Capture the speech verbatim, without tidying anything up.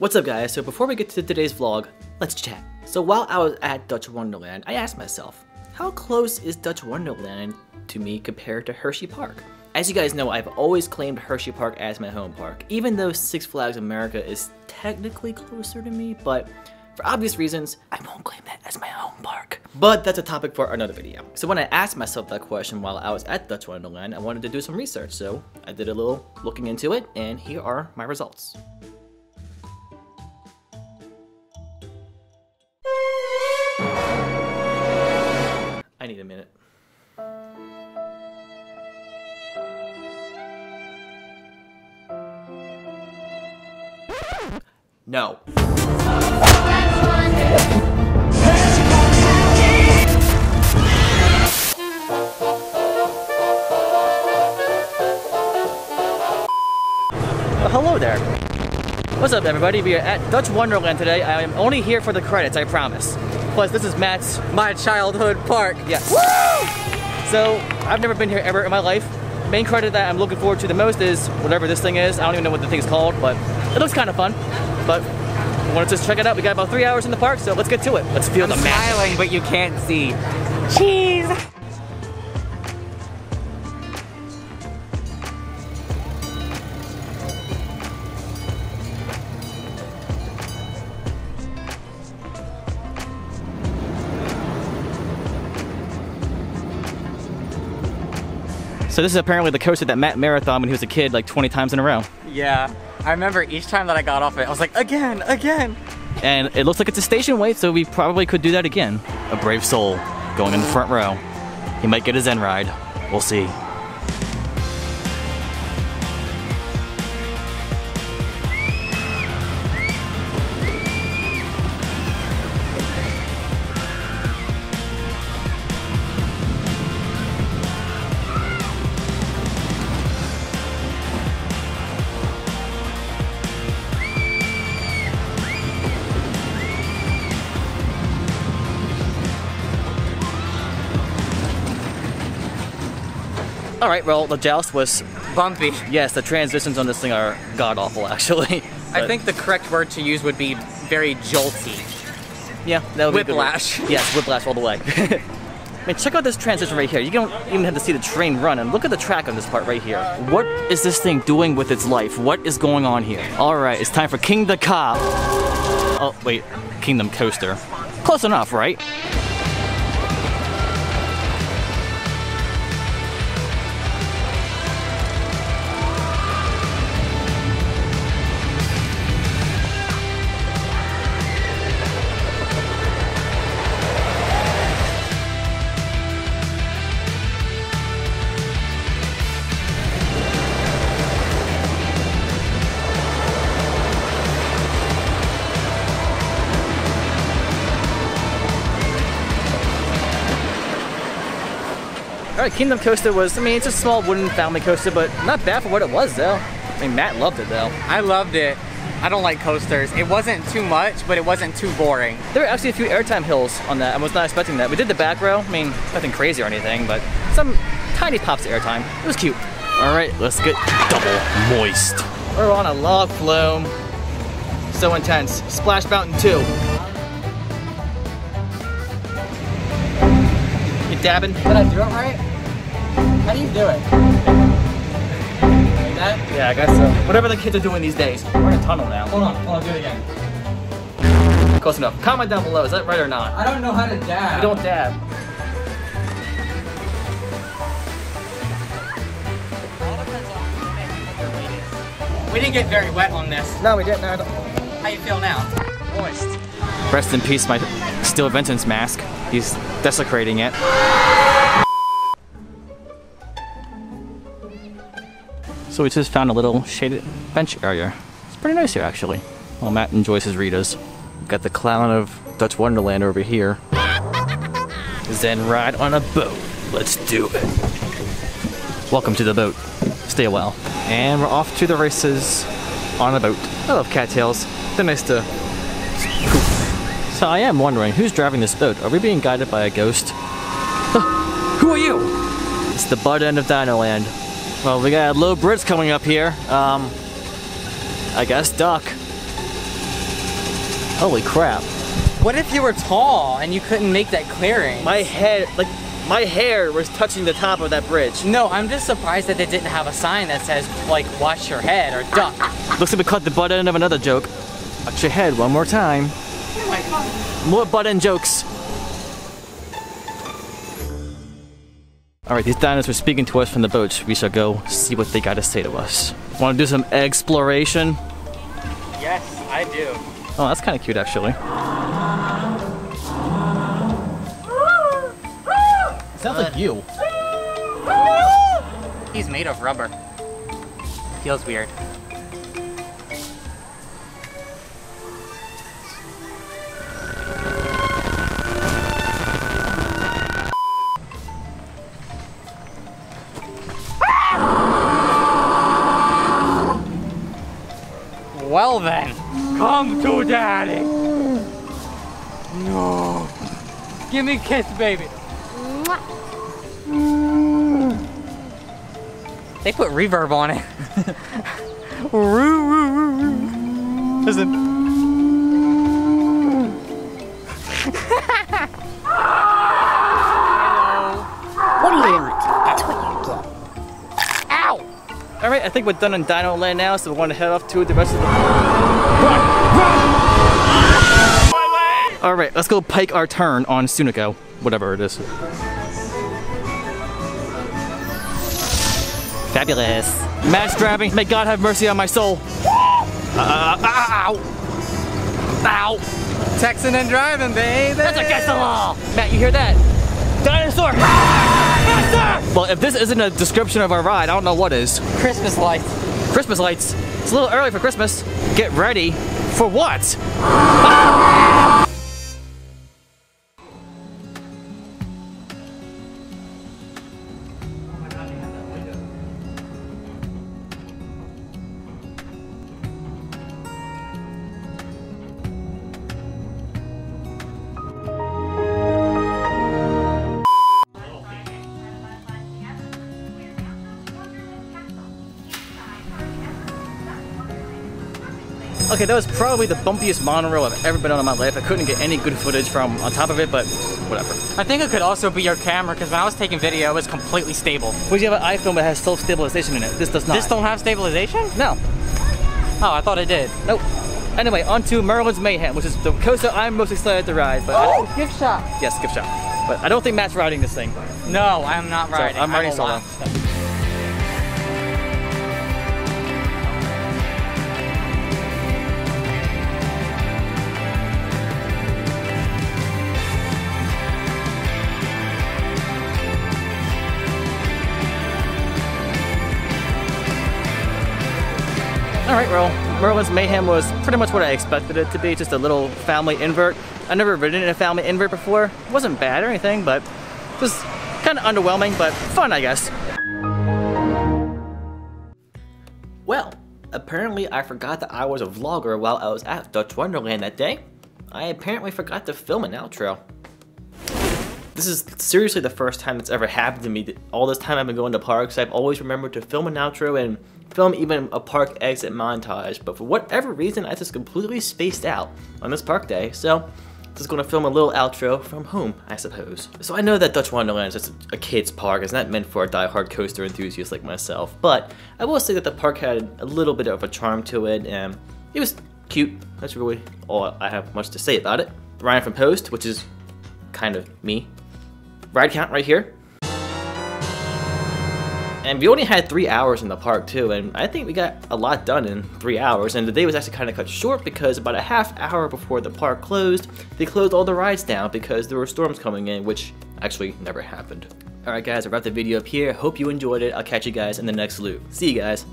What's up guys, so before we get to today's vlog, let's chat. So while I was at Dutch Wonderland, I asked myself, how close is Dutch Wonderland to me compared to Hersheypark? As you guys know, I've always claimed Hersheypark as my home park, even though Six Flags America is technically closer to me, but for obvious reasons, I won't claim that as my home park. But that's a topic for another video. So when I asked myself that question while I was at Dutch Wonderland, I wanted to do some research, so I did a little looking into it, and here are my results. I need a minute. No. Well, hello there. What's up everybody? We are at Dutch Wonderland today. I am only here for the credits, I promise. Plus, this is Matt's, my childhood park. Yes. Woo! So, I've never been here ever in my life. Main credit that I'm looking forward to the most is whatever this thing is. I don't even know what the thing's called, but it looks kind of fun. But I want to just check it out. We got about three hours in the park, so let's get to it. Let's feel I'm the magic. Smiling, but you can't see. Cheese. So this is apparently the coaster that Matt marathoned when he was a kid like twenty times in a row. Yeah, I remember each time that I got off it, I was like, again, again. And it looks like it's a station wait, so we probably could do that again. A brave soul going in the front row. He might get his end ride. We'll see. All right, well, the joust was bumpy. Yes, the transitions on this thing are god-awful, actually. But I think the correct word to use would be very jolty. Yeah, that would whiplash. Be Whiplash. Yes, whiplash all the way. I mean, check out this transition right here. You don't even have to see the train run, and look at the track on this part right here. What is this thing doing with its life? What is going on here? All right, it's time for Kingdom Cop. Oh, wait, Kingdom Coaster. Close enough, right? Alright, Kingdom Coaster was, I mean, it's a small wooden family coaster, but not bad for what it was, though. I mean, Matt loved it, though. I loved it. I don't like coasters. It wasn't too much, but it wasn't too boring. There were actually a few airtime hills on that. I was not expecting that. We did the back row. I mean, nothing crazy or anything, but some tiny pops of airtime. It was cute. Alright, let's get double moist. We're on a log flume. So intense. Splash Mountain two. You dabbing? Did I do it right? How do you do it? Like that? Yeah, I guess so. Whatever the kids are doing these days. We're in a tunnel now. Hold on, hold on, do it again. Close enough. Comment down below, is that right or not? I don't know how to dab. You don't dab. We didn't get very wet on this. No, we didn't. No, how you feel now? Moist. Rest in peace, my Steel Vengeance mask. He's desecrating it. So we just found a little shaded bench area. It's pretty nice here, actually. While Matt enjoys his Rita's. Got the clown of Dutch Wonderland over here. Zen ride on a boat. Let's do it. Welcome to the boat. Stay a while. And we're off to the races on a boat. I love cattails. They're nice to poof. So I am wondering, who's driving this boat? Are we being guided by a ghost? Huh. Who are you? It's the butt end of Dino Land. Well, we got a low Brits coming up here. Um, I guess duck. Holy crap. What if you were tall and you couldn't make that clearing? My head, like, my hair was touching the top of that bridge. No, I'm just surprised that they didn't have a sign that says, like, watch your head or duck. Looks like we caught the butt end of another joke. Watch your head one more time. Oh my god. More butt end jokes. Alright, these dinos were speaking to us from the boats. We shall go see what they got to say to us. Want to do some exploration? Yes, I do. Oh, that's kind of cute actually. It sounds uh, like you. He's made of rubber. Feels weird. Well then, come to daddy. No. Give me a kiss, baby. They put reverb on it. Listen. What do you want? That's what you get. Alright, I think we're done in Dino Land now, so we want to head off to the rest of the... Alright, let's go pike our turn on Sunico, whatever it is. Fabulous. Match grabbing, may God have mercy on my soul. Uh, ow! Ow! Texting and driving, baby! That's against the law! Matt, you hear that? Dinosaur! Dinosaur! Well, if this isn't a description of our ride, I don't know what is. Christmas lights. Christmas lights? It's a little early for Christmas. Get ready for what? Ah! Okay, that was probably the bumpiest monorail I've ever been on in my life. I couldn't get any good footage from on top of it, but whatever. I think it could also be your camera, because when I was taking video, it was completely stable. Would you have an iPhone that has self-stabilization in it? This does not. This don't have stabilization? No. Oh, I thought it did. Nope. Anyway, on to Merlin's Mayhem, which is the coaster I'm most excited to ride. But oh, I gift shop. Yes, gift shop. But I don't think Matt's riding this thing. No, I'm not riding. So I'm riding solo. Alright, well, Merlin's Mayhem was pretty much what I expected it to be, just a little family invert. I've never ridden in a family invert before. It wasn't bad or anything, but just kind of underwhelming, but fun, I guess. Well, apparently I forgot that I was a vlogger while I was at Dutch Wonderland that day. I apparently forgot to film an outro. This is seriously the first time it's ever happened to me. All this time I've been going to parks, I've always remembered to film an outro and film even a park exit montage, but for whatever reason I just completely spaced out on this park day, so just gonna film a little outro from home, I suppose. So I know that Dutch Wonderland is just a kid's park, it's not meant for a die-hard coaster enthusiast like myself, but I will say that the park had a little bit of a charm to it, and it was cute. That's really all I have much to say about it. Ryan from Post, which is kind of me. Ride count right here. And we only had three hours in the park too, and I think we got a lot done in three hours, and the day was actually kind of cut short because about a half hour before the park closed, they closed all the rides down because there were storms coming in, which actually never happened. Alright guys, I'll wrap the video up here. Hope you enjoyed it. I'll catch you guys in the next loop. See you guys.